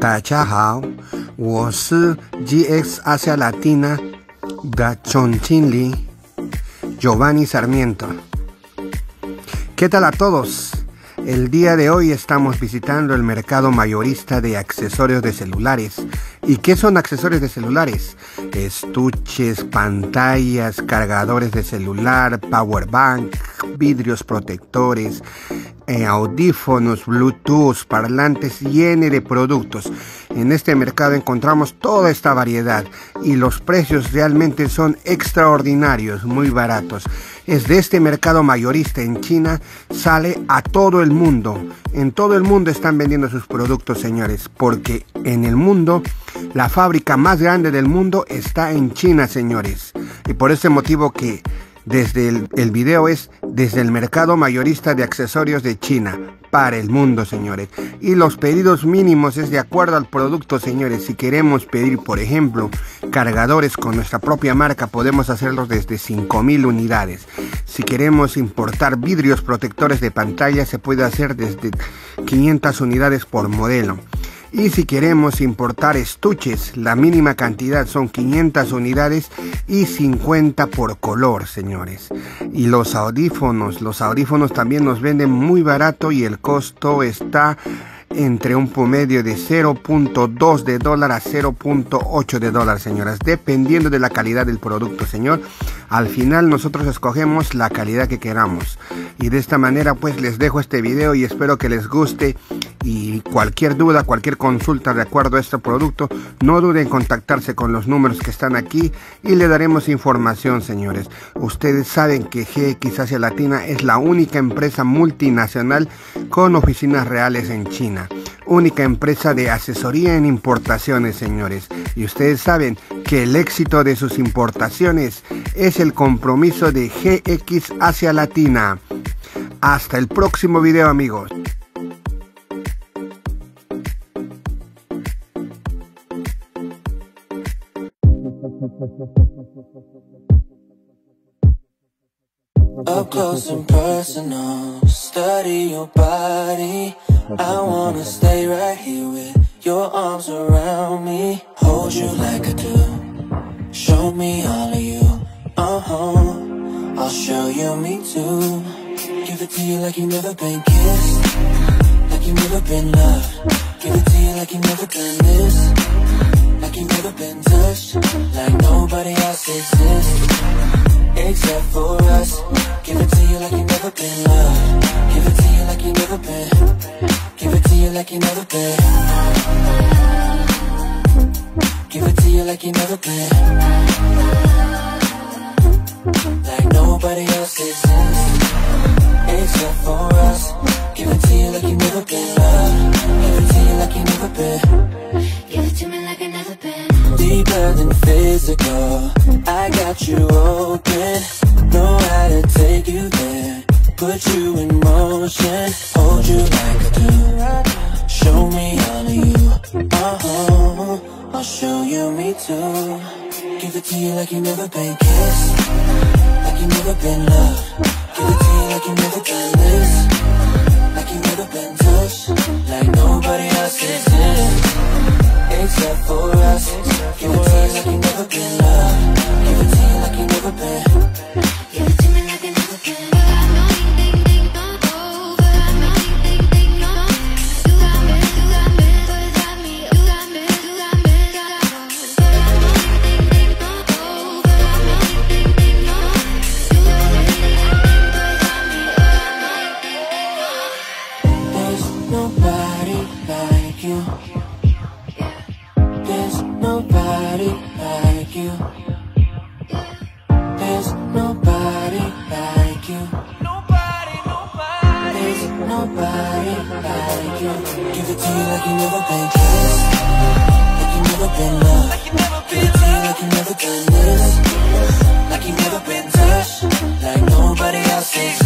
大家好，我是 GX Asia Latina 的总经理 Giovanni Sarmiento. ¿Qué tal a todos? El día de hoy estamos visitando el mercado mayorista de accesorios de celulares. ¿Y qué son accesorios de celulares? Estuches, pantallas, cargadores de celular, power bank, vidrios protectores, audífonos, Bluetooth, parlantes, lleno de productos. En este mercado encontramos toda esta variedad y los precios realmente son extraordinarios, muy baratos. Es de este mercado mayorista en China, sale a todo el mundo. En todo el mundo están vendiendo sus productos, señores, porque en el mundo, la fábrica más grande del mundo está en China, señores. Y por ese motivo que desde el video es desde el mercado mayorista de accesorios de China para el mundo, señores. Y los pedidos mínimos es de acuerdo al producto, señores. Si queremos pedir, por ejemplo, cargadores con nuestra propia marca, podemos hacerlos desde 5.000 unidades. Si queremos importar vidrios protectores de pantalla, se puede hacer desde 500 unidades por modelo. Y si queremos importar estuches, la mínima cantidad son 500 unidades y 50 por color, señores. Y los audífonos también nos venden muy barato y el costo está entre un promedio de 0.2 de dólar a 0.8 de dólar, señoras, dependiendo de la calidad del producto, señor. Al final nosotros escogemos la calidad que queramos. Y de esta manera pues les dejo este video y espero que les guste. Y cualquier duda, cualquier consulta de acuerdo a este producto, no duden en contactarse con los números que están aquí y le daremos información, señores. Ustedes saben que GX Asia Latina es la única empresa multinacional con oficinas reales en China. Única empresa de asesoría en importaciones, señores. Y ustedes saben que el éxito de sus importaciones es el compromiso de GX Asia Latina. Hasta el próximo video, amigos. Up close and personal, study your body. I wanna stay right here with your arms around me. Hold you like I do, show me all of you. Uh-huh, I'll show you me too. Give it to you like you've never been kissed, like you've never been loved. Give it to you like you've never done this, like you've never been touched, like nobody else exists except for us. Give it to you like you never been loved. Give it to you like you never been. Give it to you like you never been. Give it to you like you never been. Like nobody else exists except for us. Give it to you like you never been loved. Give it to you like you never been. Give it to me like I never been. Deeper than physical, I got you open. Know how to take you there, put you in motion. Hold you like I do, show me all of you. Uh-huh, I'll show you me too. Give it to you like you never been kissed, like you never been loved. Give it to you like you never been this, like you never been touched, like nobody else is in, except for us. Give it to you like you never been loved. Give it to you like you never been. Give it to me like you never been. I know you think I'm over. I know you think no. You got me, got me, got me, got me, got me. I know you think I'm over. I know you think no. You got me, got me, got me. There's nobody like you. Nobody like you. There's nobody like you. Nobody, nobody. There's nobody like you. Give it to you like you never been kissed, like you never been loved. Give it to you like you never done this, like you never been touched, like nobody else is.